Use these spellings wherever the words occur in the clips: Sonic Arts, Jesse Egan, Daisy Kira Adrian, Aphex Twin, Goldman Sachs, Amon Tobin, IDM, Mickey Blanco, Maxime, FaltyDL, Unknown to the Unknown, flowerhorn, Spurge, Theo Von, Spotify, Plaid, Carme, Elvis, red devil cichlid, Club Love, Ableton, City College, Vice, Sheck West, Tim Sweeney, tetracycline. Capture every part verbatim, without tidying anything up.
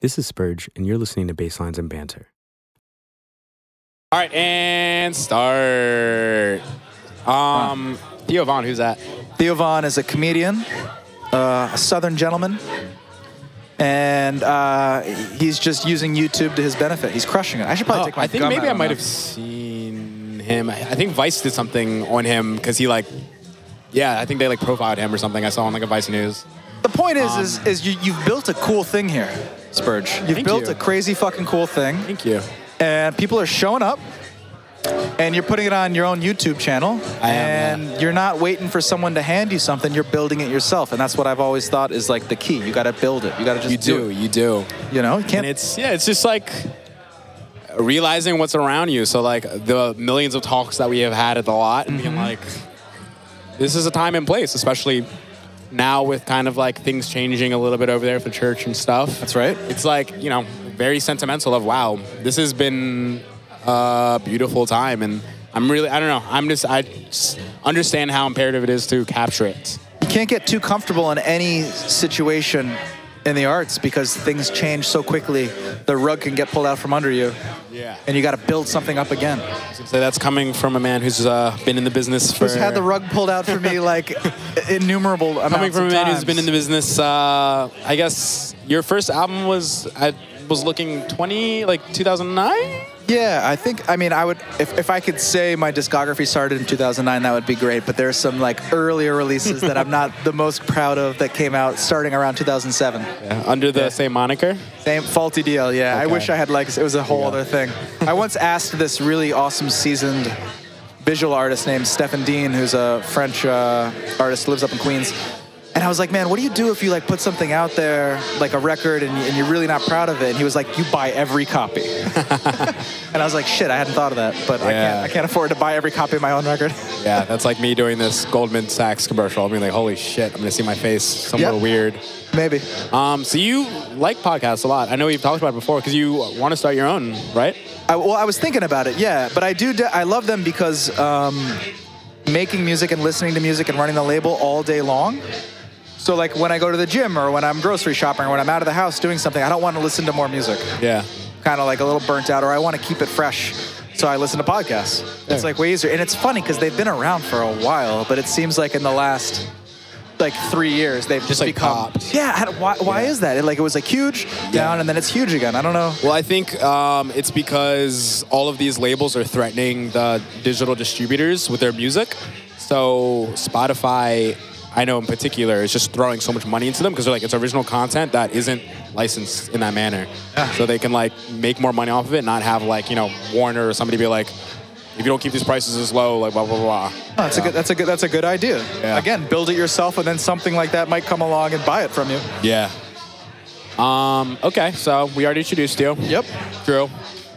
This is Spurge, and you're listening to Basslines and Banter. All right, and start. Um, Theo Von, who's that? Theo Von is a comedian, uh, a Southern gentleman, and uh, he's just using YouTube to his benefit. He's crushing it. I should probably oh, take my I think maybe I might have seen him. I think Vice did something on him because he, like, yeah, I think they, like, profiled him or something. I saw on, like, a Vice News. The point is, um, is, is you, you've built a cool thing here, Spurge. You've thank built you. a crazy fucking cool thing. Thank you. And people are showing up, and you're putting it on your own YouTube channel. I am, and yeah. You're not waiting for someone to hand you something. You're building it yourself, and that's what I've always thought is, like, the key. You got to build it. You got to just you do. do it. You do. You know, you can't. And it's yeah, it's just like realizing what's around you. So, like, the millions of talks that we have had at the lot, and mm-hmm. being like, this is a time and place, especially now with kind of like things changing a little bit over there for church and stuff. That's right. It's like, you know, very sentimental of, wow, this has been a beautiful time. And I'm really, I don't know, I'm just, I just understand how imperative it is to capture it. You can't get too comfortable in any situation in the arts because things change so quickly. The rug can get pulled out from under you. Yeah. And you got to build something up again. So that's coming from a man who's uh, been in the business for... Who's had the rug pulled out for me, like, innumerable amounts of times. Coming from a man who's been in the business, uh, I guess your first album was, I was looking twenty, like two thousand nine? Yeah, I think, I mean, I would, if, if I could say my discography started in two thousand nine, that would be great, but there's some, like, earlier releases that I'm not the most proud of that came out starting around two thousand seven. Yeah. Under the yeah. same moniker? Same, FaltyDL, yeah. Okay. I wish I had, like, it was a whole yeah. other thing. I once asked this really awesome seasoned visual artist named Stephen Dean, who's a French uh, artist, lives up in Queens, and I was like, man, what do you do if you, like, put something out there, like a record, and, and you're really not proud of it? And he was like, you buy every copy. And I was like, shit, I hadn't thought of that, but yeah. I, can't, I can't afford to buy every copy of my own record. Yeah, that's like me doing this Goldman Sachs commercial. I mean, like, holy shit, I'm going to see my face somewhere yep. weird. Maybe. Um, so you like podcasts a lot. I know you've talked about it before because you want to start your own, right? I, well, I was thinking about it, yeah. But I do, I love them because um, making music and listening to music and running the label all day long. So, like, when I go to the gym or when I'm grocery shopping or when I'm out of the house doing something, I don't want to listen to more music. Yeah. Kind of like a little burnt out, or I want to keep it fresh. So I listen to podcasts. There. It's, like, way easier. And it's funny because they've been around for a while, but it seems like in the last, like, three years, they've just, just like become... Popped. Yeah. Why, why yeah. is that? It, like, it was, like, huge, down, yeah. and then it's huge again. I don't know. Well, I think um, it's because all of these labels are threatening the digital distributors with their music. So Spotify... I know in particular, it's just throwing so much money into them because they're like, it's original content that isn't licensed in that manner. Yeah. So they can, like, make more money off of it, not have, like, you know, Warner or somebody be like, if you don't keep these prices as low, like, blah, blah, blah. Oh, that's, yeah. a good, that's, a good, that's a good idea. Yeah. Again, build it yourself, and then something like that might come along and buy it from you. Yeah. Um, okay, so we already introduced you. Yep. Drew.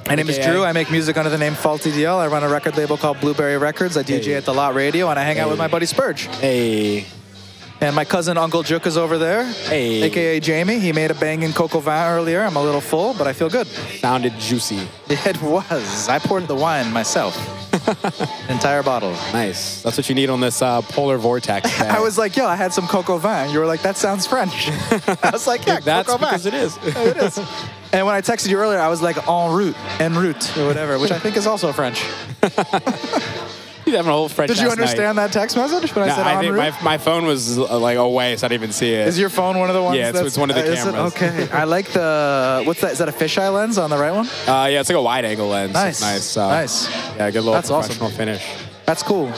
My name is Drew. I make music under the name FaltyDL. I run a record label called Blueberry Records. I D J hey. at the Lot Radio, and I hang hey. out with my buddy Spurge. Hey. And my cousin Uncle Jook is over there, hey. a k a. Jamie. He made a banging coq au vin earlier. I'm a little full, but I feel good. Sounded juicy. It was. I poured the wine myself. Entire bottle. Nice. That's what you need on this uh, polar vortex. I was like, yo, I had some coq au vin. You were like, that sounds French. I was like, yeah, that's coq au vin. Because it is. It is. And when I texted you earlier, I was like, en route, en route, or whatever, which I think is also French. Having a whole French Did you understand night. that text message? When no, I said I think my, my phone was uh, like away, so I didn't even see it. Is your phone one of the ones? Yeah, it's, that's, it's one of the uh, cameras. Okay, I like the what's that? Is that a fisheye lens on the right one? Uh, yeah, it's like a wide angle lens. Nice, it's nice, uh, nice. Yeah, good little that's professional awesome. finish. That's cool.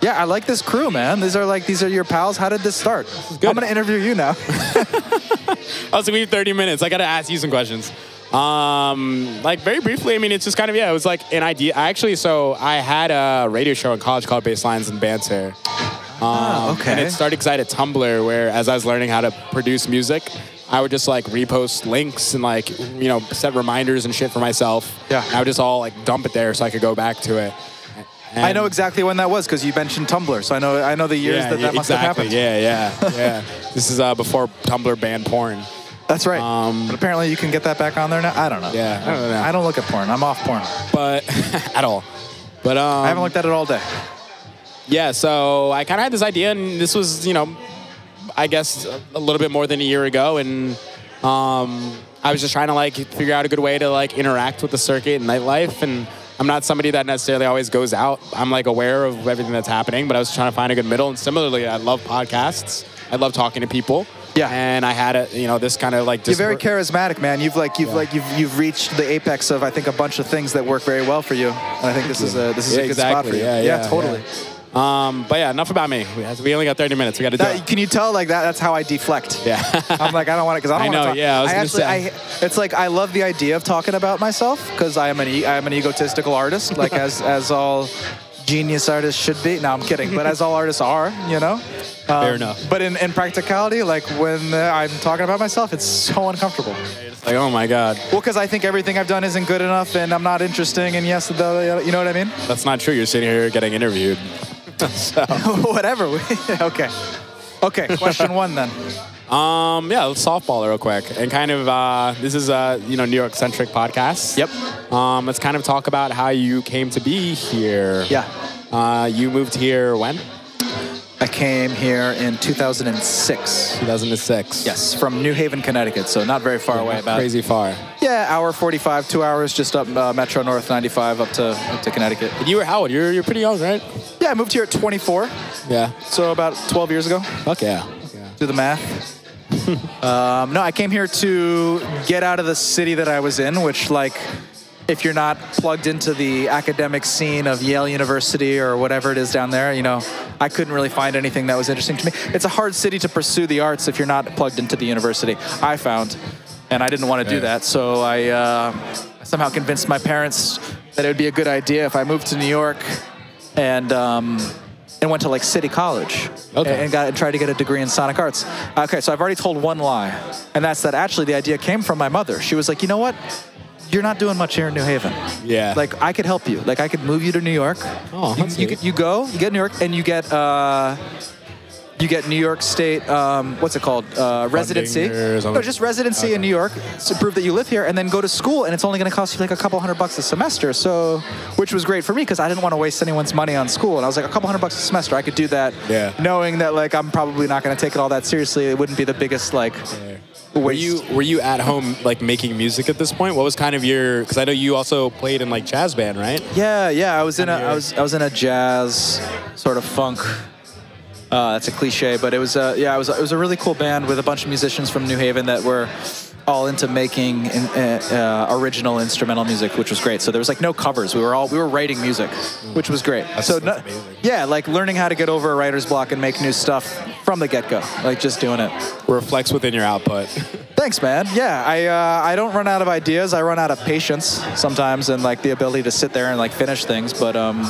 Yeah, I like this crew, man. These are like these are your pals. How did this start? This is good. I'm gonna interview you now. I was like, we have thirty minutes. I gotta ask you some questions. Um, like very briefly, I mean, it's just kind of, yeah, it was like an idea. I actually, so I had a radio show in college called Basslines and Banter. Um, oh, okay. And it started because I had a Tumblr where as I was learning how to produce music, I would just like repost links and like, you know, set reminders and shit for myself. Yeah. And I would just all like dump it there so I could go back to it. And I know exactly when that was because you mentioned Tumblr, so I know I know the years yeah, that that exactly. must have happened. Yeah, yeah, yeah. This is uh, before Tumblr banned porn. That's right. Um, but apparently you can get that back on there now. I don't know. Yeah, I don't know. I don't look at porn. I'm off porn. But at all. But um, I haven't looked at it all day. Yeah, so I kind of had this idea, and this was, you know, I guess a little bit more than a year ago, and um, I was just trying to like figure out a good way to like interact with the circuit and nightlife, and I'm not somebody that necessarily always goes out. I'm like aware of everything that's happening, but I was trying to find a good middle. And similarly, I love podcasts. I love talking to people. Yeah. And I had a, you know, this kind of like. You're very charismatic, man. You've like you've yeah. like you've you've reached the apex of I think a bunch of things that work very well for you. And I think this is a this is yeah, a good exactly. spot for you. Yeah, yeah, yeah totally. Yeah. Um, but yeah, enough about me. We only got thirty minutes. We got to do that, it. Can you tell like that? That's how I deflect. Yeah. I'm like, I don't want it because I don't want to talk. Yeah, I was I actually, say. I, it's like I love the idea of talking about myself because I am an e I'm an egotistical artist, like as as all genius artists should be. No, I'm kidding. But as all artists are, you know. Um, Fair enough. But in, in practicality, like when uh, I'm talking about myself, it's so uncomfortable. It's like, oh my God. Well, because I think everything I've done isn't good enough, and I'm not interesting, and yes, the, you know what I mean. That's not true. You're sitting here getting interviewed. So. Whatever. Okay. Okay. Question one then. Um. Yeah. Let's softball real quick and kind of uh, this is a you know New York centric podcast. Yep. Um. Let's kind of talk about how you came to be here. Yeah. Uh. You moved here when? I came here in two thousand six. two thousand six. Yes, from New Haven, Connecticut, so not very far yeah, away. About crazy far. Yeah, hour forty-five, two hours just up uh, Metro North ninety-five up to up to Connecticut. And you were how old? You're you're pretty young, right? Yeah, I moved here at twenty-four. Yeah. So about twelve years ago. Fuck yeah. yeah. Do the math. um, no, I came here to get out of the city that I was in, which like. If you're not plugged into the academic scene of Yale University or whatever it is down there, you know, I couldn't really find anything that was interesting to me. It's a hard city to pursue the arts if you're not plugged into the university, I found. And I didn't want to do that, so I uh, somehow convinced my parents that it would be a good idea if I moved to New York and... Um, and went to like City College okay. and got and tried to get a degree in Sonic Arts. Okay, so I've already told one lie, and that's that actually the idea came from my mother. She was like, you know what? You're not doing much here in New Haven. Yeah. Like, I could help you. Like, I could move you to New York. Oh, that's you, you, you go, you get New York, and you get uh, you get New York State, um, what's it called? Uh, residency. No, just residency okay. in New York to prove that you live here, and then go to school, and it's only going to cost you like a couple hundred bucks a semester. So, which was great for me because I didn't want to waste anyone's money on school, and I was like, a couple hundred bucks a semester, I could do that. Yeah. Knowing that like I'm probably not going to take it all that seriously, it wouldn't be the biggest like. Yeah. Were you were you at home like making music at this point? What was kind of your? Because I know you also played in like jazz band, right? Yeah, yeah. I was in a I was I was in a jazz sort of funk. Uh, that's a cliche, but it was a yeah. It was it was a really cool band with a bunch of musicians from New Haven that were all into making in, uh, uh, original instrumental music, which was great. So there was like no covers. We were all we were writing music, which was great. That's, so that's no, yeah, like learning how to get over a writer's block and make new stuff from the get go, like just doing it. Reflects within your output. Thanks, man. Yeah, I uh, I don't run out of ideas. I run out of patience sometimes, and like the ability to sit there and like finish things. But um,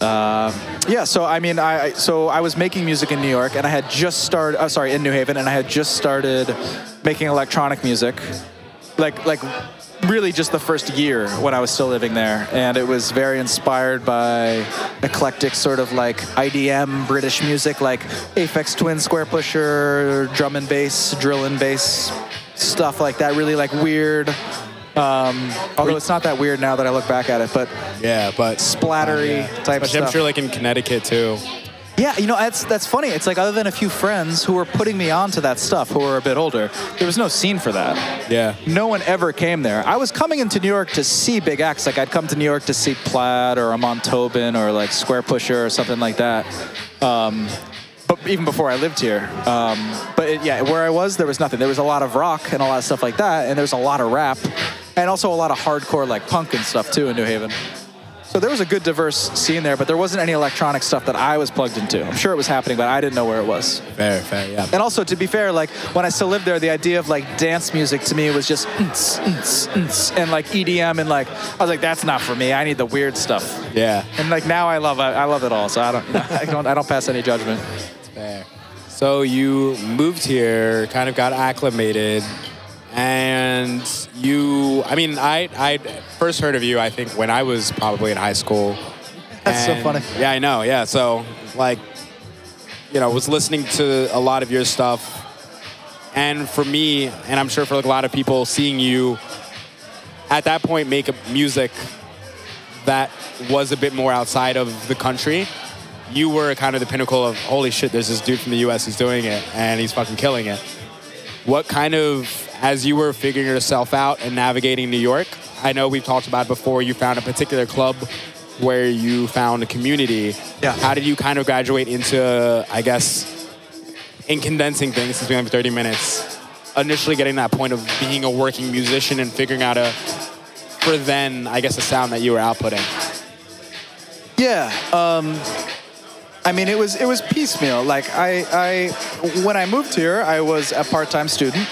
uh, yeah. So I mean, I so I was making music in New York, and I had just started. Oh, sorry, in New Haven, and I had just started. Making electronic music, like like really just the first year when I was still living there, and it was very inspired by eclectic sort of like I D M British music, like Aphex Twin, Squarepusher, drum and bass, drill and bass, stuff like that. Really like weird. Um, although it's not that weird now that I look back at it, but yeah, but splattery uh, yeah. type of stuff. I'm sure like in Connecticut too. Yeah, you know, that's that's funny. It's like other than a few friends who were putting me on to that stuff who were a bit older, there was no scene for that. Yeah. No one ever came there. I was coming into New York to see big acts. Like I'd come to New York to see Plaid or Amon Tobin or like Squarepusher or something like that. Um, but even before I lived here. Um, but it, yeah, where I was, there was nothing. There was a lot of rock and a lot of stuff like that. And there was a lot of rap and also a lot of hardcore like punk and stuff too in New Haven. So there was a good diverse scene there, but there wasn't any electronic stuff that I was plugged into. I'm sure it was happening, but I didn't know where it was. Fair, fair, yeah. And also, to be fair, like when I still lived there, the idea of like dance music to me was just mm-ts, mm-ts, mm-ts, and like E D M and like I was like, that's not for me. I need the weird stuff. Yeah. And like now I love I, I love it all. So I don't, you know, I don't I don't pass any judgment. It's fair. So you moved here, kind of got acclimated. And you, I mean, I I first heard of you, I think, when I was probably in high school. That's and, so funny. Yeah, I know, yeah. So, like, you know, was listening to a lot of your stuff. And for me, and I'm sure for like a lot of people, seeing you at that point make music that was a bit more outside of the country, you were kind of the pinnacle of, holy shit, there's this dude from the U S who's doing it, and he's fucking killing it. what kind of, as you were figuring yourself out and navigating New York, I know we've talked about before, you found a particular club where you found a community. Yeah. How did you kind of graduate into, I guess, in condensing things since we have thirty minutes, initially getting that point of being a working musician and figuring out a, for then, I guess, a sound that you were outputting? Yeah. Um, I mean, it was it was piecemeal. Like, I, I, when I moved here, I was a part-time student,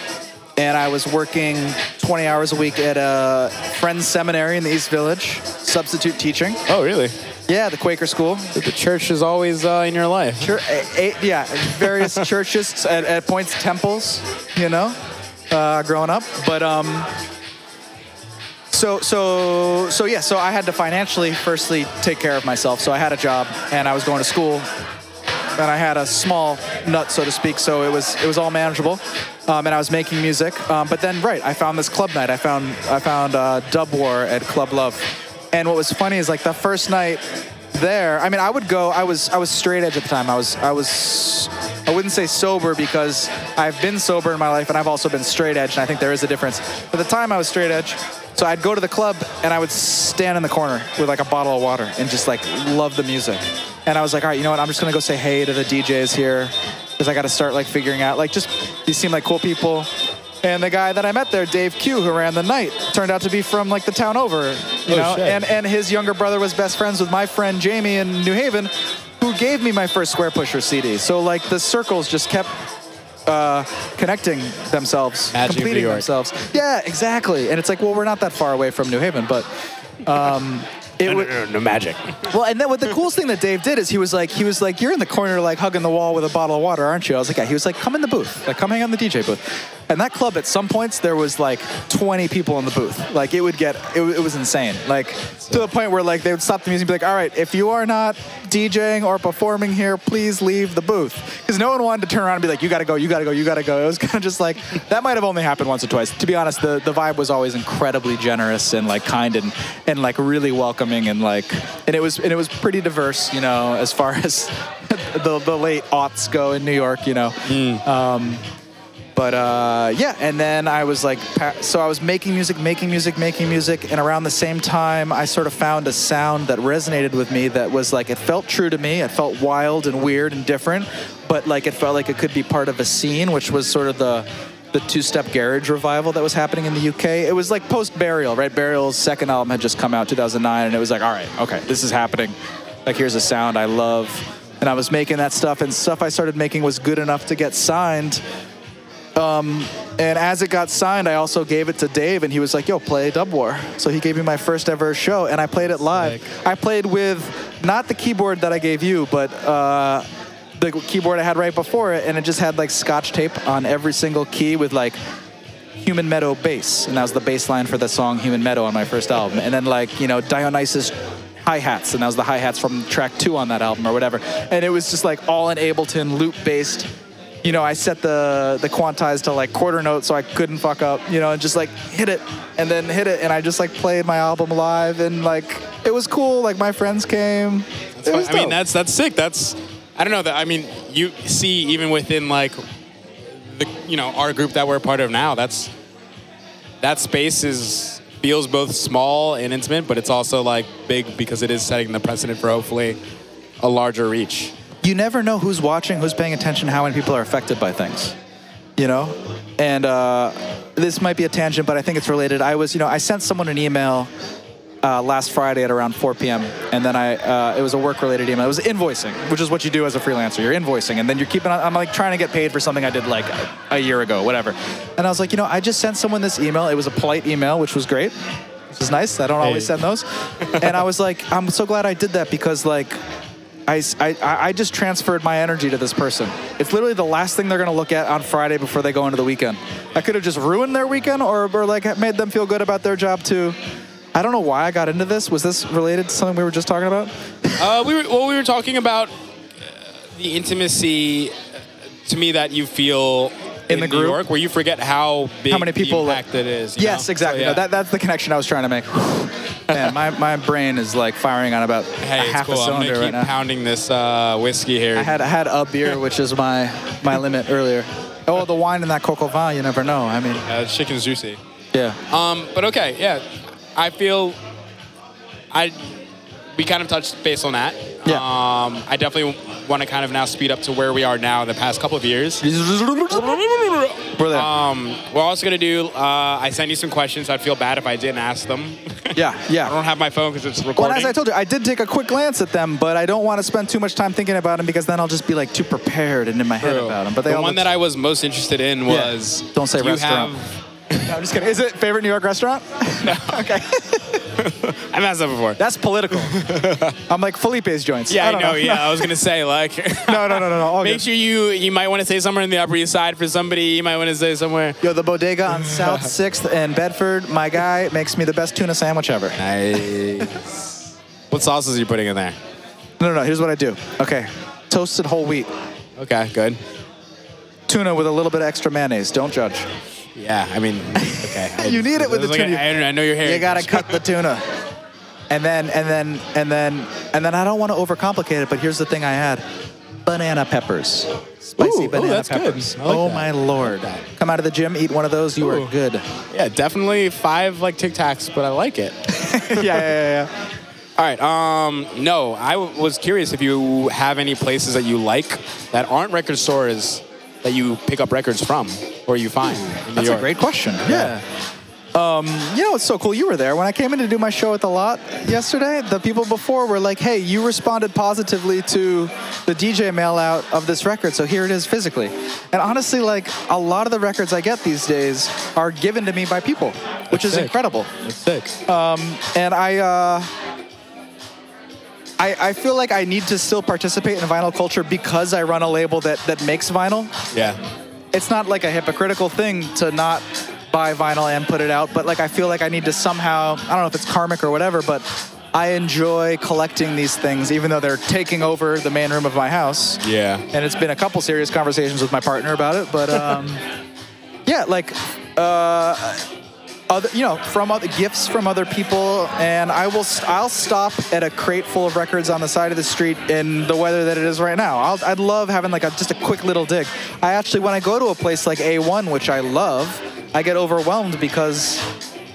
and I was working twenty hours a week at a Friends Seminary in the East Village, substitute teaching. Oh, really? Yeah, the Quaker school. The church is always uh, in your life. Chur eight, yeah, various churches, at, at points, temples, you know, uh, growing up. But, um... So, so, so yeah, so I had to financially, firstly, take care of myself. So I had a job, and I was going to school, and I had a small nut, so to speak, so it was, it was all manageable, um, and I was making music. Um, but then, right, I found this club night. I found, I found uh, Dub War at Club Love. And what was funny is, like, the first night there, I mean, I would go, I was, I was straight edge at the time. I was, I was, I wouldn't say sober because I've been sober in my life, and I've also been straight edge, and I think there is a difference. But at the time, I was straight edge. So I'd go to the club, and I would stand in the corner with, like, a bottle of water and just, like, love the music. And I was like, all right, you know what? I'm just going to go say hey to the D Js here because I got to start, like, figuring out, like, just these seem like cool people. And the guy that I met there, Dave Q, who ran the night, turned out to be from, like, the town over, you know? And, and his younger brother was best friends with my friend Jamie in New Haven, who gave me my first Squarepusher C D. So, like, the circles just kept... Uh, connecting themselves, Magic completing themselves. Yeah, exactly. And it's like, well, we're not that far away from New Haven, but um, it no, no, no, no, no magic. Well, and then what the coolest thing that Dave did is he was like, he was like, you're in the corner, like hugging the wall with a bottle of water, aren't you? I was like, yeah. He was like, come in the booth, like come hang on the D J booth. And that club, at some points, there was like twenty people in the booth. Like it would get, it, it was insane. Like to the point where like they would stop the music and be like, all right, if you are not DJing or performing here, please leave the booth. Because no one wanted to turn around and be like, you gotta go, you gotta go, you gotta go. It was kind of just like, that might have only happened once or twice. To be honest, the, the vibe was always incredibly generous and like kind and, and like really welcoming and like, and it was, and it was pretty diverse, you know, as far as the, the late aughts go in New York, you know. Mm. Um, But uh, yeah, and then I was like, so I was making music, making music, making music, and around the same time, I sort of found a sound that resonated with me that was like, it felt true to me, it felt wild and weird and different, but like it felt like it could be part of a scene, which was sort of the, the two-step garage revival that was happening in the U K. It was like post-Burial, right? Burial's second album had just come out in two thousand nine, and it was like, all right, okay, this is happening. Like, here's a sound I love. And I was making that stuff, and stuff I started making was good enough to get signed. Um, and as it got signed, I also gave it to Dave, and he was like, yo, play Dub War. So he gave me my first ever show, and I played it live. Sick. I played with not the keyboard that I gave you, but uh, the keyboard I had right before it, and it just had like scotch tape on every single key with like Human Meadow bass, and that was the bass line for the song Human Meadow on my first album. And then like, you know, Dionysus hi-hats, and that was the hi-hats from track two on that album or whatever. And it was just like all in Ableton, loop-based. You know, I set the, the quantize to like quarter note so I couldn't fuck up, you know, and just like hit it and then hit it. And I just like played my album live and like, it was cool. Like my friends came. It was dope. I mean, that's, that's sick. That's, I don't know that, I mean, you see even within like the, you know, our group that we're part of now, that's, that space is, feels both small and intimate, but it's also like big because it is setting the precedent for hopefully a larger reach. You never know who's watching, who's paying attention, how many people are affected by things, you know? And uh, this might be a tangent, but I think it's related. I was, you know, I sent someone an email uh, last Friday at around four P M And then I, uh, it was a work-related email. It was invoicing, which is what you do as a freelancer. You're invoicing, and then you're keeping on, I'm like trying to get paid for something I did like a, a year ago, whatever. And I was like, you know, I just sent someone this email. It was a polite email, which was great. Which is nice. I don't always send those. And I was like, I'm so glad I did that because like, I, I, I just transferred my energy to this person. It's literally the last thing they're going to look at on Friday before they go into the weekend. I could have just ruined their weekend or, or like made them feel good about their job too. I don't know why I got into this. Was this related to something we were just talking about? uh, we were, well, we were talking about uh, the intimacy uh, to me that you feel in, in the group, New York, where you forget how big how many people the impact like, it is. You yes, know? exactly. So, yeah. no, that, that's the connection I was trying to make. Man, my, my brain is like firing on about hey, a half cool. a cylinder I'm gonna keep right now. Pounding this uh, whiskey here. I had I had a beer, which is my my limit earlier. Oh, the wine in that coq au vin, you never know. I mean, uh, chicken's juicy. Yeah. Um, but okay, yeah. I feel I we kind of touched base on that. Yeah. Um, I definitely want to kind of now speed up to where we are now in the past couple of years. We're there. Um, we're also going to do, uh, I sent you some questions. I'd feel bad if I didn't ask them. Yeah, yeah. I don't have my phone because it's recording. Well, as I told you, I did take a quick glance at them, but I don't want to spend too much time thinking about them because then I'll just be like too prepared and in my True. head about them. But they the all one that I was most interested in was... Yeah. Don't say do restaurant. You have No, I'm just kidding. Is it favorite New York restaurant? No. Okay. I've asked that before. That's political. I'm like Felipe's joints. Yeah, I, I know, know. Yeah, no. I was gonna say like. no, no, no, no, no. All Make good. sure you you might want to say somewhere in the Upper East Side for somebody. You might want to say somewhere. Yo, the bodega on South Sixth and Bedford. My guy makes me the best tuna sandwich ever. Nice. What sauces are you putting in there? No, no, no. Here's what I do. Okay, toasted whole wheat. Okay, good. Tuna with a little bit of extra mayonnaise. Don't judge. Yeah, I mean, okay. I, you need it with the like tuna. A, I know your hair. You gotta cut the tuna, and then and then and then and then I don't want to overcomplicate it, but here's the thing I had: banana peppers, spicy ooh, banana ooh, that's peppers. Good. Like oh that. my lord! Come out of the gym, eat one of those, you ooh. are good. Yeah, definitely five like Tic Tacs, but I like it. yeah, yeah, yeah, yeah. All right. Um, no, I w was curious if you have any places that you like that aren't record stores that you pick up records from or you find in New York? That's a great question. Yeah. Um, you know, it's so cool. You were there. When I came in to do my show at the Lot yesterday, the people before were like, hey, you responded positively to the D J mail-out of this record, so here it is physically. And honestly, like, a lot of the records I get these days are given to me by people, which is incredible. That's sick. Um, and I... Uh, I, I feel like I need to still participate in vinyl culture because I run a label that, that makes vinyl. Yeah. It's not like a hypocritical thing to not buy vinyl and put it out, but like I feel like I need to somehow, I don't know if it's karmic or whatever, but I enjoy collecting these things even though they're taking over the main room of my house. Yeah. And it's been a couple serious conversations with my partner about it, but um, yeah, like... Uh, Other, you know, from other gifts from other people, and I will. St I'll stop at a crate full of records on the side of the street in the weather that it is right now. I'll, I'd love having like a, just a quick little dig. I actually, when I go to a place like A one, which I love, I get overwhelmed because,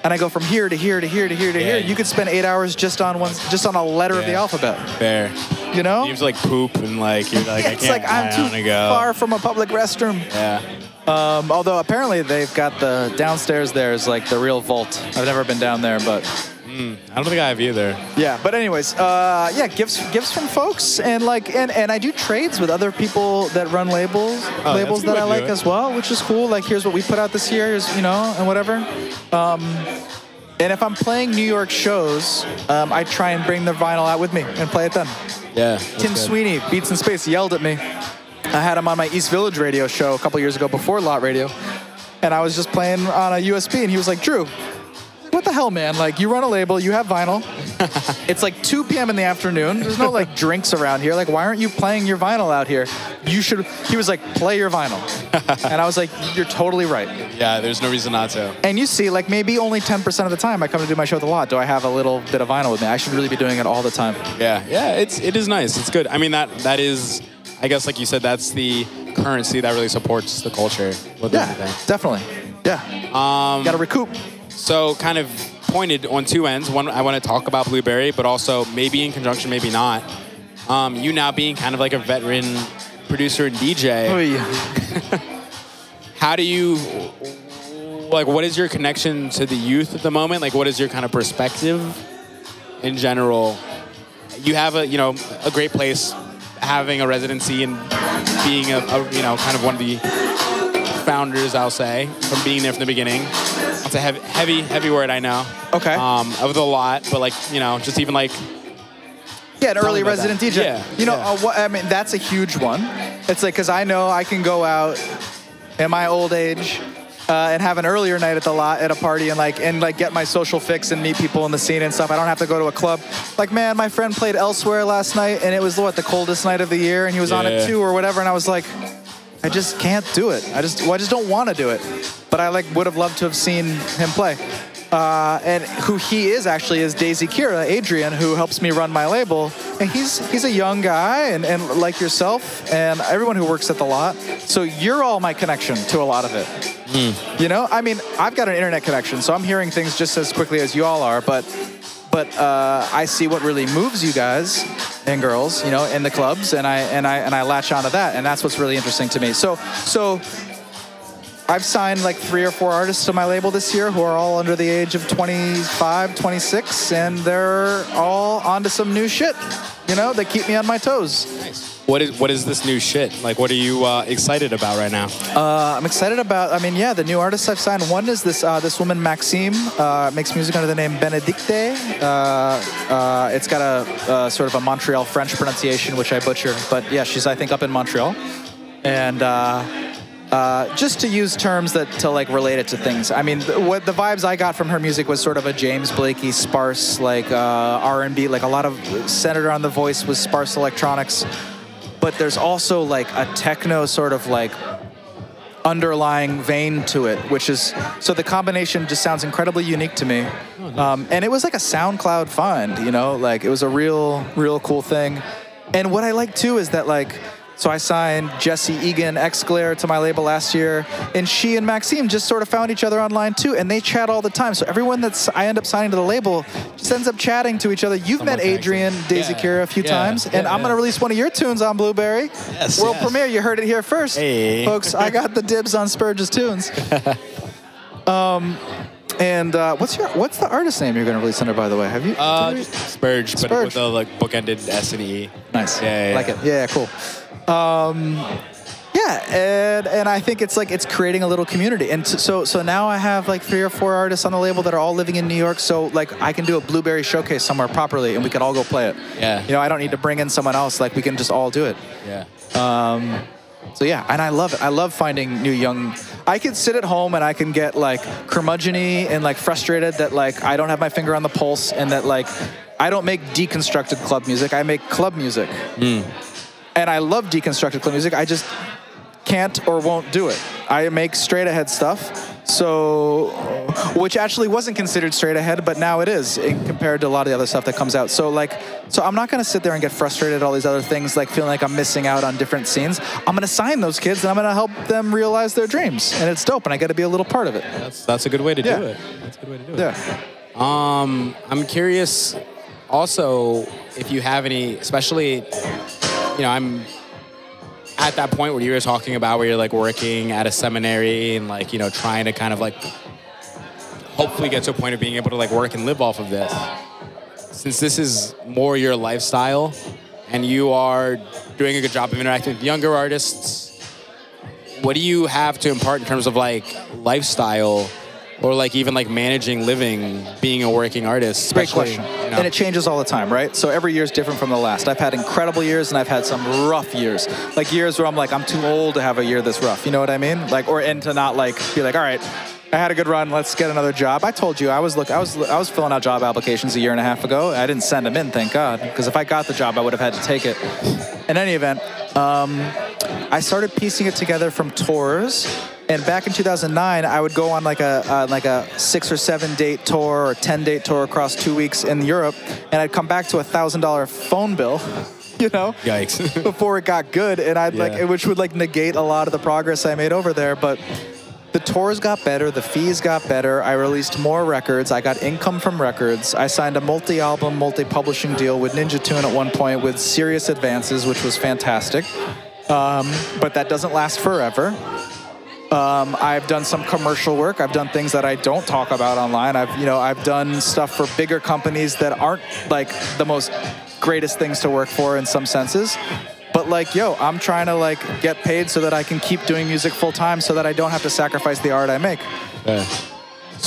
and I go from here to here to here to here to yeah. here. You could spend eight hours just on one, just on a letter yeah. of the alphabet. Fair. You know. Seems like poop and like you're like. It's I can't, like I'm I too go. far from a public restroom. Yeah. Um, although apparently they've got the downstairs there is like the real vault. I've never been down there, but mm, I don't think I have either. Yeah, but anyways, uh, yeah, gifts gifts from folks, and like and, and I do trades with other people that run labels oh, labels that I like as well, which is cool. Like here's what we put out this year, here's, you know, and whatever. Um, and if I'm playing New York shows, um, I try and bring the vinyl out with me and play it then. Yeah. Tim good. Sweeney, Beats in Space, yelled at me. I had him on my East Village radio show a couple years ago before Lot Radio, and I was just playing on a U S B, and he was like, Drew, what the hell, man? Like, you run a label, you have vinyl. It's like two P M in the afternoon. There's no, like, drinks around here. Like, why aren't you playing your vinyl out here? You should... He was like, play your vinyl. And I was like, you're totally right. Yeah, there's no reason not to. And you see, like, maybe only ten percent of the time I come to do my show at the Lot do I have a little bit of vinyl with me. I should really be doing it all the time. Yeah, yeah, it's, it is nice. It's good. I mean, that that is... I guess, like you said, that's the currency that really supports the culture. Yeah, definitely. Yeah. Um, Got to recoup. So kind of pointed on two ends. One, I want to talk about Blueberry, but also maybe in conjunction, maybe not. Um, you now being kind of like a veteran producer and D J. Oh, yeah. How do you, like, what is your connection to the youth at the moment? Like, what is your kind of perspective in general? You have a, you know, a great place having a residency and being a, a, you know, kind of one of the founders, I'll say, from being there from the beginning. It's a heavy, heavy, heavy word, I know. Okay. Um, of the Lot, but like, you know, just even like. Yeah, an early resident that. D J. Yeah. You know, yeah. Uh, what, I mean, that's a huge one. It's like, because I know I can go out in my old age uh, and have an earlier night at the Lot at a party and like, and like get my social fix and meet people in the scene and stuff. I don't have to go to a club. Like, man, my friend played Elsewhere last night and it was what, the coldest night of the year, and he was yeah. on at two or whatever, and I was like, I just can't do it. I just, well, I just don't want to do it. But I like would have loved to have seen him play. Uh, and who he is actually is Daisy Kira Adrian, who helps me run my label. And he's he's a young guy, and, and like yourself, and everyone who works at the lot. So you're all my connection to a lot of it. Mm. You know, I mean, I've got an internet connection, so I'm hearing things just as quickly as you all are, but but uh, I see what really moves you guys and girls, you know, in the clubs, and I and I and I latch onto that, and that's what's really interesting to me. So so I've signed like three or four artists to my label this year who are all under the age of twenty-five, twenty-six, and they're all onto some new shit. You know, they keep me on my toes. Nice. What is what is this new shit? Like, what are you uh, excited about right now? Uh, I'm excited about. I mean, yeah, the new artists I've signed. One is this uh, this woman Maxime uh, makes music under the name Benedicte. Uh, uh, it's got a uh, sort of a Montreal French pronunciation, which I butcher. But yeah, she's I think up in Montreal, and. Uh, Uh, just to use terms that to like relate it to things. I mean, th what the vibes I got from her music was sort of a James Blakey sparse like uh, R and B, like a lot of centered on the voice was sparse electronics, but there's also like a techno sort of like underlying vein to it, which is so the combination just sounds incredibly unique to me. Um, and it was like a SoundCloud find, you know, like it was a real, real cool thing. And what I like too is that like. So I signed Jesse Egan, Exglare to my label last year, and she and Maxime just sort of found each other online too, and they chat all the time. So everyone that's I end up signing to the label just ends up chatting to each other. You've Someone met Adrian, Daisy yeah. Kira a few yeah. times, yeah, and yeah. I'm gonna release one of your tunes on Blueberry. Yes, World yes. premiere, you heard it here first. Hey. Folks, I got the dibs on Spurge's tunes. um, And uh, what's your what's the artist name you're going to release under, by the way? Have you? Uh, you Spurge, Spurge, but with the like, bookended S and E. Nice. Yeah, yeah like yeah. it. Yeah, cool. Um, yeah, and and I think it's like it's creating a little community, and so so now I have like three or four artists on the label that are all living in New York, so like I can do a Blueberry showcase somewhere properly, and we can all go play it. Yeah. You know, I don't need to bring in someone else. Like we can just all do it. Yeah. Um. So yeah, and I love it. I love finding new young. I could sit at home and I can get like curmudgeon-y and like frustrated that like I don't have my finger on the pulse and that like I don't make deconstructed club music. I make club music, mm. and I love deconstructed club music. I just can't or won't do it. I make straight ahead stuff, so which actually wasn't considered straight ahead, but now it is compared to a lot of the other stuff that comes out. So like, so I'm not gonna sit there and get frustrated at all these other things, like feeling like I'm missing out on different scenes. I'm gonna sign those kids and I'm gonna help them realize their dreams, and it's dope. And I got to be a little part of it. That's that's a good way to yeah. do it. That's a good way to do it. Yeah. Um, I'm curious, also, if you have any, especially, you know, I'm. at that point where you were talking about where you're like working at a seminary and like, you know, trying to kind of like hopefully get to a point of being able to like work and live off of this. Since this is more your lifestyle and you are doing a good job of interacting with younger artists, what do you have to impart in terms of like lifestyle or like even like managing living, being a working artist? Great question. You know. And it changes all the time, right? So every year is different from the last. I've had incredible years and I've had some rough years. Like years where I'm like, I'm too old to have a year this rough. You know what I mean? Like, or and to not like, be like, all right, I had a good run, let's get another job. I told you, I was look, I was, I was filling out job applications a year and a half ago. I didn't send them in, thank God. Because if I got the job, I would have had to take it. In any event, um, I started piecing it together from tours. And back in two thousand nine, I would go on like a uh, like a six or seven date tour or ten date tour across two weeks in Europe, and I'd come back to a thousand dollar phone bill, you know, yikes, before it got good, and I'd yeah. like which would like negate a lot of the progress I made over there. But the tours got better, the fees got better. I released more records. I got income from records. I signed a multi-album, multi-publishing deal with Ninja Tune at one point with serious advances, which was fantastic. Um, but that doesn't last forever. Um, I've done some commercial work. I've done things that I don't talk about online. I've, you know, I've done stuff for bigger companies that aren't like the most greatest things to work for in some senses. But like, yo, I'm trying to like get paid so that I can keep doing music full time, so that I don't have to sacrifice the art I make. Yeah.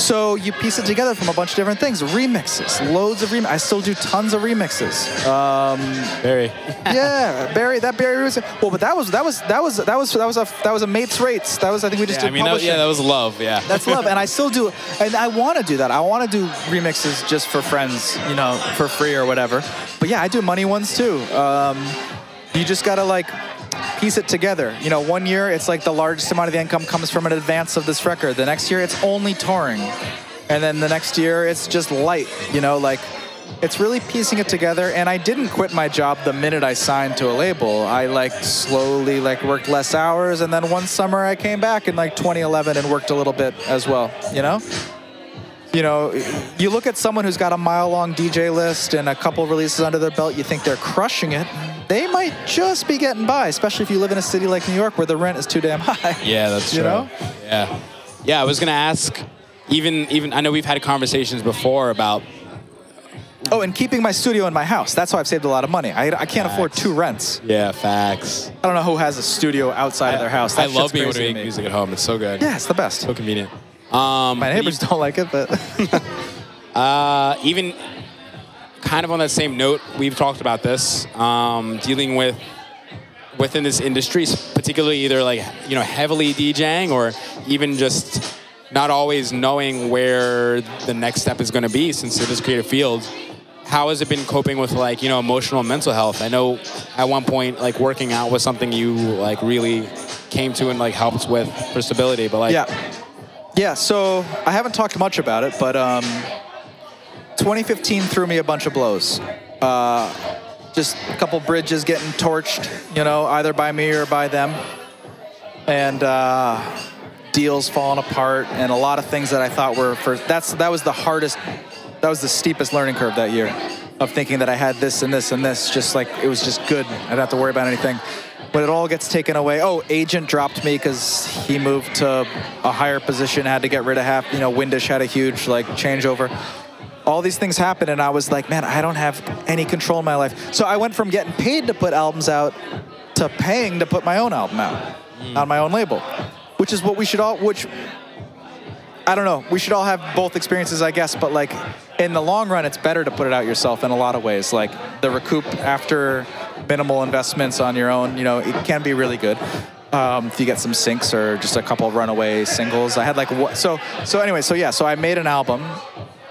So you piece it together from a bunch of different things. Remixes, loads of remixes. I still do tons of remixes. Um, Barry. yeah, Barry. That Barry was well, but that was that was that was that was that was a that was a mates rates. That was I think we just yeah, did I mean, publishing. That, yeah, that was love. Yeah, that's love. And I still do, and I want to do that. I want to do remixes just for friends, you know, for free or whatever. But yeah, I do money ones too. Um, you just gotta like. Piece it together. You know, one year it's like the largest amount of the income comes from an advance of this record. The next year it's only touring. And then the next year it's just light, you know, like it's really piecing it together. And I didn't quit my job the minute I signed to a label. I like slowly like worked less hours, and then one summer I came back in like twenty eleven and worked a little bit as well, you know? You know, you look at someone who's got a mile-long D J list and a couple releases under their belt, you think they're crushing it. They might just be getting by, especially if you live in a city like New York where the rent is too damn high. Yeah, that's true. You know? Yeah. Yeah, I was going to ask, even, even, I know we've had conversations before about... Oh, and keeping my studio in my house. That's how I've saved a lot of money. I, I can't facts. afford two rents. Yeah, facts. I don't know who has a studio outside I, of their house. That I love being able to make music at home. It's so good. Yeah, it's the best. So convenient. Um, My neighbors even, don't like it, but... uh, even kind of on that same note, we've talked about this, um, dealing with, within this industry, particularly either like, you know, heavily DJing or even just not always knowing where the next step is going to be since it is creative field. How has it been coping with like, you know, emotional and mental health? I know at one point, like working out was something you like really came to and like helped with for stability, but like... Yeah. Yeah, so I haven't talked much about it, but um, twenty fifteen threw me a bunch of blows. Uh, just a couple bridges getting torched, you know, either by me or by them. And uh, deals falling apart and a lot of things that I thought were for, that's, that was the hardest, that was the steepest learning curve that year of thinking that I had this and this and this, just like it was just good. I didn't have to worry about anything. But it all gets taken away. Oh, agent dropped me because he moved to a higher position, had to get rid of half, you know, Windish had a huge, like, changeover. All these things happened, and I was like, man, I don't have any control in my life. So I went from getting paid to put albums out to paying to put my own album out mm. on my own label, which is what we should all, which, I don't know, we should all have both experiences, I guess, but, like, in the long run, it's better to put it out yourself in a lot of ways. Like, the recoup after... minimal investments on your own, you know, it can be really good um, if you get some syncs or just a couple runaway singles. I had like, so so anyway, so yeah, so I made an album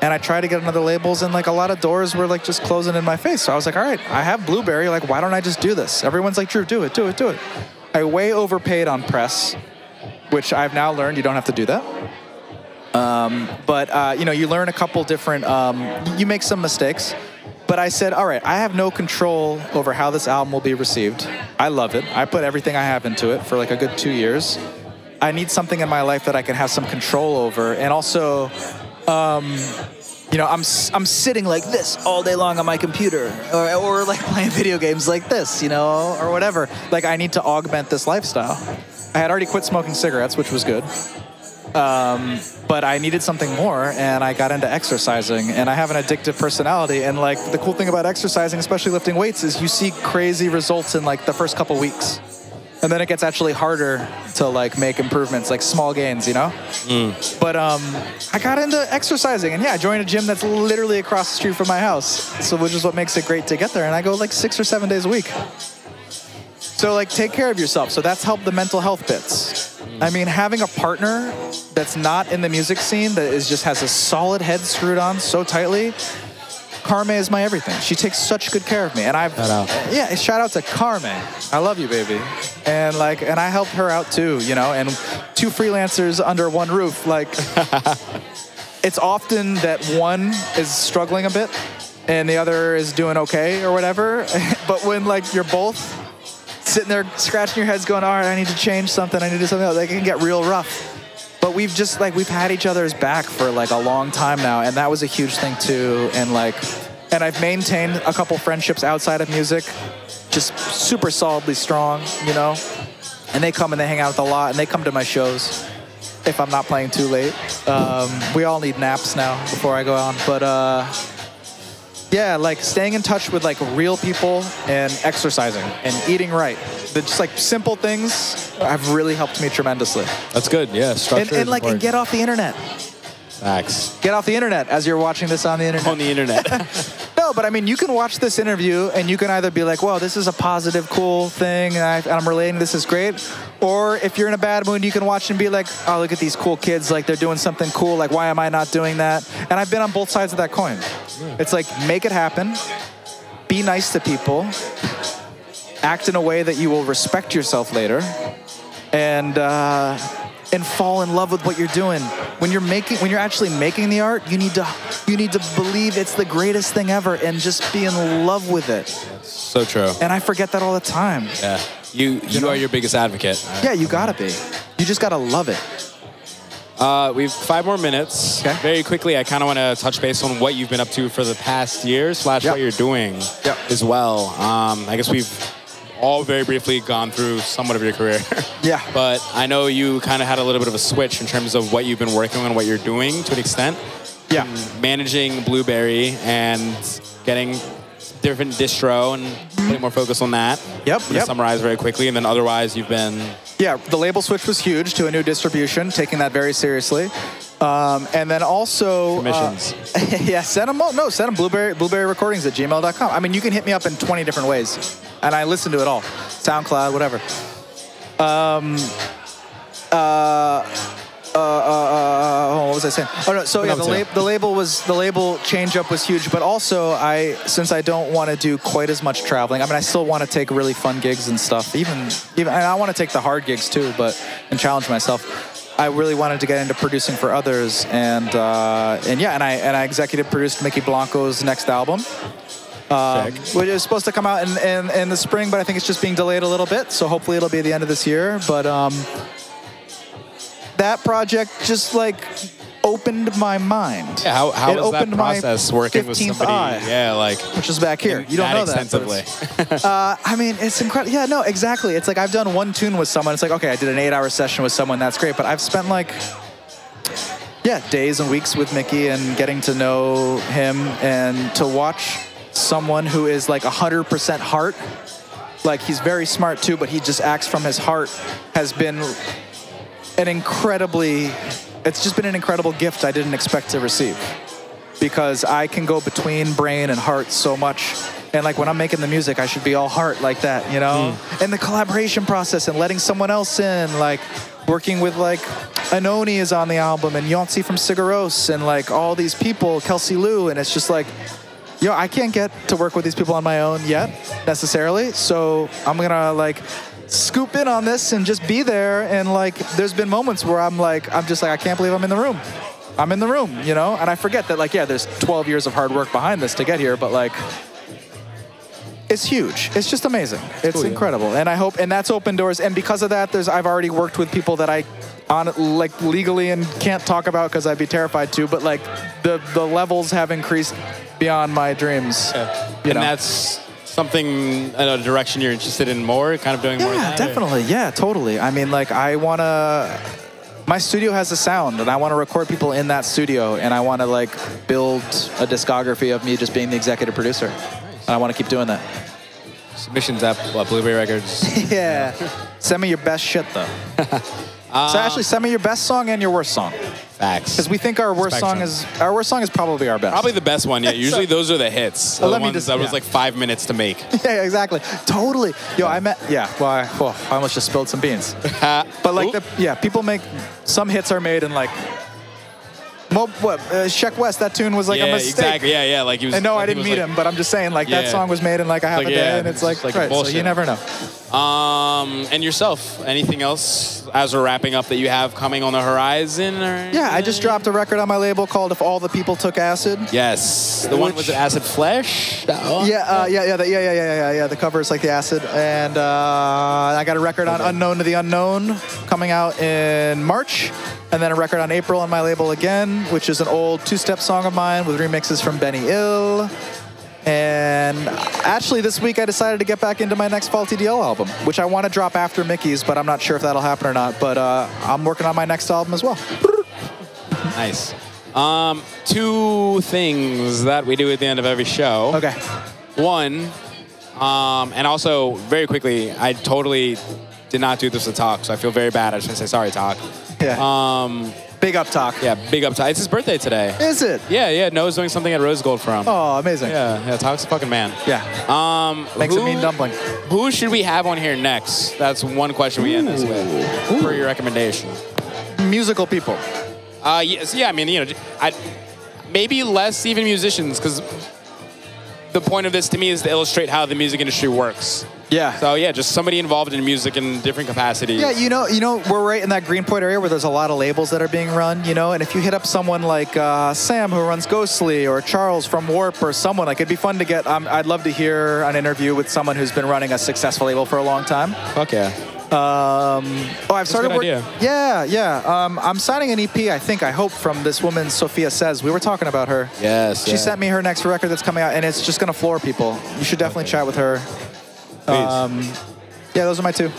and I tried to get another labels and like a lot of doors were like just closing in my face. So I was like, all right, I have Blueberry, like why don't I just do this? Everyone's like, Drew, do it, do it, do it. I way overpaid on press, which I've now learned you don't have to do that. Um, but, uh, you know, you learn a couple different, um, you make some mistakes. But I said, all right, I have no control over how this album will be received. I love it. I put everything I have into it for like a good two years. I need something in my life that I can have some control over. And also, um, you know, I'm, I'm sitting like this all day long on my computer or, or like playing video games like this, you know, or whatever. Like I need to augment this lifestyle. I had already quit smoking cigarettes, which was good. Um, but I needed something more, and I got into exercising, and I have an addictive personality, and like the cool thing about exercising, especially lifting weights, is you see crazy results in like the first couple weeks, and then it gets actually harder to like make improvements, like small gains, you know? Mm. But um, I got into exercising, and yeah, I joined a gym that's literally across the street from my house, so which is what makes it great to get there, and I go like six or seven days a week. So like take care of yourself. So that's helped the mental health bits. I mean, having a partner that's not in the music scene, that is just has a solid head screwed on so tightly. Carme is my everything. She takes such good care of me. And I've, shout out. yeah, shout out to Carme. I love you, baby. And like, and I helped her out too, you know, and two freelancers under one roof. Like it's often that one is struggling a bit and the other is doing okay or whatever. But when like you're both sitting there scratching your heads going, all right, I need to change something, I need to do something else. Like, it can get real rough. But we've just, like, we've had each other's back for, like, a long time now, and that was a huge thing, too. And, like, and I've maintained a couple friendships outside of music, just super solidly strong, you know? And they come and they hang out with a lot, and they come to my shows if I'm not playing too late. Um, we all need naps now before I go on, but, uh... yeah, like staying in touch with like real people and exercising and eating right. The just like simple things have really helped me tremendously. That's good, yeah. And, and like, and get off the internet. Facts. Get off the internet as you're watching this on the internet. On the internet. No, but I mean, you can watch this interview and you can either be like, wow, this is a positive, cool thing, and, I, and I'm relating, this is great. Or if you're in a bad mood, you can watch and be like, oh, look at these cool kids, like they're doing something cool, like why am I not doing that? And I've been on both sides of that coin. Yeah. It's like, make it happen, be nice to people, act in a way that you will respect yourself later, and, uh, and fall in love with what you're doing. when you're making, when you're actually making the art, you need to, you need to believe it's the greatest thing ever and just be in love with it. So true. And I forget that all the time. Yeah, you, you, you know? Are your biggest advocate. Yeah, you gotta be. You just gotta love it. Uh, we've five more minutes. Okay. Very quickly, I kind of want to touch base on what you've been up to for the past year, slash yep. what you're doing yep. as well. Um, I guess we've all very briefly gone through somewhat of your career. Yeah. But I know you kind of had a little bit of a switch in terms of what you've been working on and what you're doing to an extent. Yeah. Managing Blueberry and getting different distro and putting more focus on that. Yep. To yep. summarize very quickly, and then otherwise you've been... Yeah, the label switch was huge to a new distribution, taking that very seriously. Um, and then also... Commissions. Uh, yeah, send them all. No, send them blueberry, blueberry recordings at gmail dot com. I mean, you can hit me up in twenty different ways, and I listen to it all. SoundCloud, whatever. Um... Uh... Uh, uh, uh, what was I saying? Oh no! So yeah, the, lab, the label was the label change up was huge, but also I, since I don't want to do quite as much traveling. I mean, I still want to take really fun gigs and stuff. Even even, and I want to take the hard gigs too, but and challenge myself. I really wanted to get into producing for others, and uh, and yeah, and I and I executive produced Mickey Blanco's next album, um, which is supposed to come out in, in in the spring, but I think it's just being delayed a little bit. So hopefully it'll be at the end of this year, but. Um, That project just like opened my mind. Yeah, how how it was that process working with somebody? Eye, yeah, like which is back here. You don't know that extensively. uh, I mean, it's incredible. Yeah, no, exactly. It's like I've done one tune with someone. It's like okay, I did an eight-hour session with someone. That's great. But I've spent like yeah days and weeks with Mickey and getting to know him and to watch someone who is like a hundred percent heart. Like he's very smart too, but he just acts from his heart. Has been. An incredibly, it's just been an incredible gift I didn't expect to receive because I can go between brain and heart so much. And like when I'm making the music, I should be all heart like that, you know? Mm. And the collaboration process and letting someone else in, like working with like Anoni is on the album and Yonzi from Sigur Rós and like all these people, Kelsey Liu, and it's just like, yo, I can't get to work with these people on my own yet necessarily. So I'm gonna like, scoop in on this and just be there. And like there's been moments where I'm like I'm just like I can't believe I'm in the room I'm in the room you know, and I forget that like yeah there's twelve years of hard work behind this to get here, but like it's huge, it's just amazing, it's cool, incredible yeah. And I hope, and that's open doors, and because of that there's I've already worked with people that I on like legally and can't talk about because I'd be terrified to, but like the the levels have increased beyond my dreams yeah. you and know. That's something, a direction you're interested in more, kind of doing yeah, more of that? Yeah, definitely. Or? Yeah, totally. I mean, like, I want to... My studio has a sound, and I want to record people in that studio, and I want to, like, build a discography of me just being the executive producer. Nice. And I want to keep doing that. Submissions at uh, Blueberry Records. yeah. Send me your best shit, though. um, so, actually, send me your best song and your worst song. Facts. Because we think our worst Spectrum. song is our worst song is probably our best. Probably the best one. Yeah. Usually so, those are the hits. Well, the ones just, that yeah. was like five minutes to make. Yeah, exactly. Totally. Yo, I met. Yeah. Well, I, well, I almost just spilled some beans. Uh, but like, the, yeah, people make some hits are made in like. Well, what? Uh, Sheck West. That tune was like yeah, a mistake. Exactly. Yeah, yeah. Like he was. And no, like I didn't meet like, him, but I'm just saying like yeah. that song was made in like a half like, a day, yeah, and it's, it's like, like right, so you never know. Um, and yourself, anything else as we're wrapping up that you have coming on the horizon? Or yeah, I just dropped a record on my label called If All the People Took Acid. Yes, the which, one was Acid Flesh? That one? Yeah, uh, yeah, yeah, the, yeah, yeah, yeah, yeah, yeah, the cover is like the acid. And uh, I got a record okay. on Unknown to the Unknown coming out in March. And then a record on April on my label again, which is an old two-step song of mine with remixes from Benny Ill. And actually this week I decided to get back into my next FaltyDL album, which I want to drop after Mickey's, but I'm not sure if that'll happen or not. But uh, I'm working on my next album as well. Nice. Um, two things that we do at the end of every show. Okay. One, um, and also very quickly, I totally did not do this to Talk, so I feel very bad. I just want to say sorry, Talk. Yeah. Um, Big up Talk. Yeah, big up Talk. It's his birthday today. Is it? Yeah, yeah. Noah's doing something at Rose Gold for him. Oh, amazing. Yeah, yeah. Talk's a fucking man. Yeah. Um, Makes who, a mean dumpling. Who should we have on here next? That's one question we Ooh. end this with. Ooh. For your recommendation. Musical people. Uh, yes, yeah, I mean, you know, I, maybe less even musicians, because... the point of this to me is to illustrate how the music industry works. Yeah. So yeah, just somebody involved in music in different capacities. Yeah, you know, you know, we're right in that Greenpoint area where there's a lot of labels that are being run, you know, and if you hit up someone like uh, Sam who runs Ghostly or Charles from Warp or someone, like it'd be fun to get, um, I'd love to hear an interview with someone who's been running a successful label for a long time. Fuck yeah. Um, oh, I've That's started working. Yeah, yeah. Um, I'm signing an E P, I think, I hope, from this woman, Sophia Says. We were talking about her. Yes. She yeah. sent me her next record that's coming out, and it's just going to floor people. You should definitely okay. chat with her. Um, yeah, those are my two.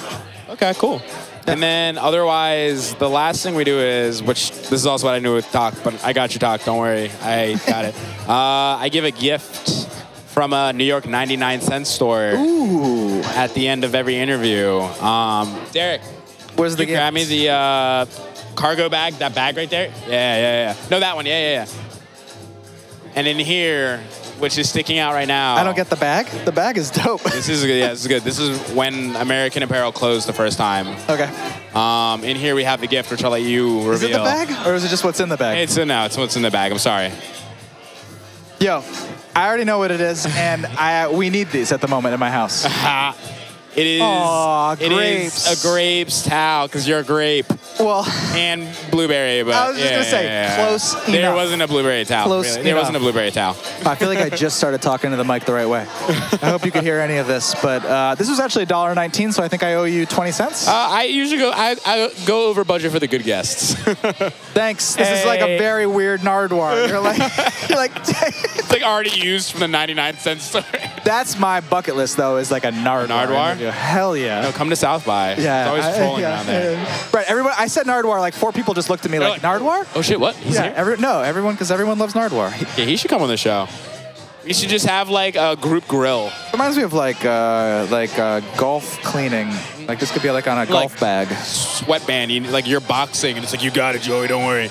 Okay, cool. Yeah. And then otherwise, the last thing we do is, which this is also what I knew with Talk, but I got you, Talk. Don't worry. I got it. Uh, I give a gift from a New York ninety-nine cent store Ooh. At the end of every interview. Um, Derek, where's the gift? Grab me the uh, cargo bag, that bag right there. Yeah, yeah, yeah. No, that one. Yeah, yeah, yeah. And in here, which is sticking out right now. I don't get the bag. The bag is dope. This is good. Yeah, this is good. This is when American Apparel closed the first time. Okay. Um, in here we have the gift, which I'll let you reveal. Is it the bag, or is it just what's in the bag? It's no, it's what's in the bag. I'm sorry. Yo, I already know what it is, and I we need these at the moment in my house. It is. Aw, grapes. It is a grapes towel because you're a grape. Well. And blueberry, but I was just yeah, gonna say yeah, yeah. close enough. There wasn't a blueberry towel. Close really. There enough. wasn't a blueberry towel. I feel like I just started talking to the mic the right way. I hope you could hear any of this, but uh, this was actually one dollar and nineteen cents, so I think I owe you twenty cents. Uh, I usually go. I, I go over budget for the good guests. Thanks. This hey. is like a very weird Nardwuar. You're like, you're like. It's like already used from the ninety-nine cent store. That's my bucket list, though. Is like a Nardwuar. Nardwuar. Hell yeah. No, come to South by. Yeah. It's always trolling yeah, around there. Yeah. Right, everyone, I said Nardwuar, like four people just looked at me They're like, like, Nardwuar? Oh shit, what? He's yeah, here? Every, no, everyone, because everyone loves Nardwuar. Yeah, he should come on the show. We should just have like a group grill. Reminds me of like uh, like uh, golf cleaning. Like this could be like on a like golf bag. Sweatband, you, like you're boxing and it's like, you got it, Joey, don't worry.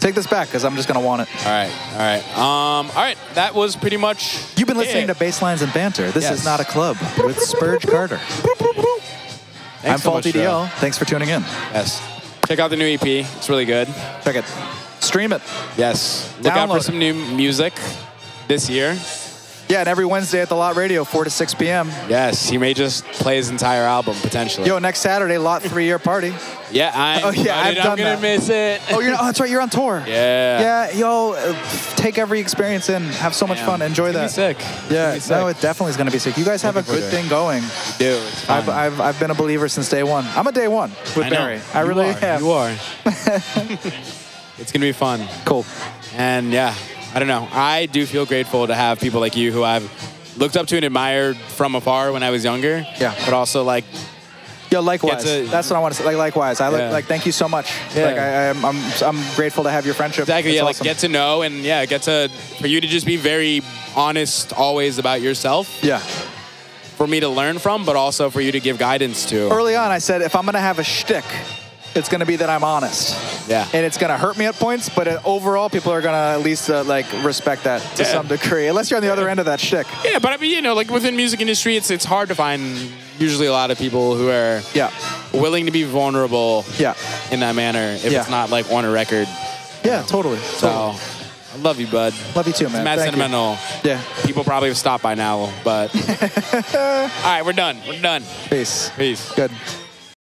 Take this back, because I'm just going to want it. All right, all right. Um, all right, that was pretty much You've been listening it. to Basslines and Banter. This yes. is not a club with Spurge Carter. I'm so FaltyDL. Thanks for tuning in. Yes. Check out the new E P. It's really good. Check it. Stream it. Yes. Look Download out for it. some new music this year. Yeah, and every Wednesday at the Lot Radio, four to six P M Yes, he may just play his entire album, potentially. Yo, next Saturday, Lot three-year party. Yeah, I'm, oh, yeah, I've done I'm gonna that. miss it. Oh, you're not, oh, that's right, you're on tour. Yeah. Yeah, yo, take every experience in. Have so much Damn. fun. Enjoy it's that. Be sick. Yeah, be sick. No, it definitely is going to be sick. You guys have a good thing going. You do. It's I've, I've, I've been a believer since day one. I'm a day one with Barry. I you really are. am. You are. It's going to be fun. Cool. And yeah. I don't know. I do feel grateful to have people like you who I've looked up to and admired from afar when I was younger. Yeah. But also like. Yo, likewise. A, That's what I want to say. Like, likewise. I yeah. like. Thank you so much. Yeah. Like, I, I'm, I'm, I'm grateful to have your friendship. Exactly. It's yeah. Awesome. Like, get to know and yeah, get to for you to just be very honest always about yourself. Yeah. For me to learn from, but also for you to give guidance to. Early on, I said if I'm gonna have a shtick, it's going to be that I'm honest. Yeah. And it's going to hurt me at points, but overall, people are going to at least uh, like respect that to yeah. some degree, unless you're on the yeah. other end of that shtick. Yeah, but I mean, you know, like within music industry, it's it's hard to find usually a lot of people who are yeah. willing to be vulnerable yeah. in that manner if yeah. it's not like on a record. Yeah, know. totally. So, totally. I love you, bud. Love you too, man. It's mad Thank sentimental. You. Yeah. People probably have stopped by now, but. All right, we're done. We're done. Peace. Peace. Good.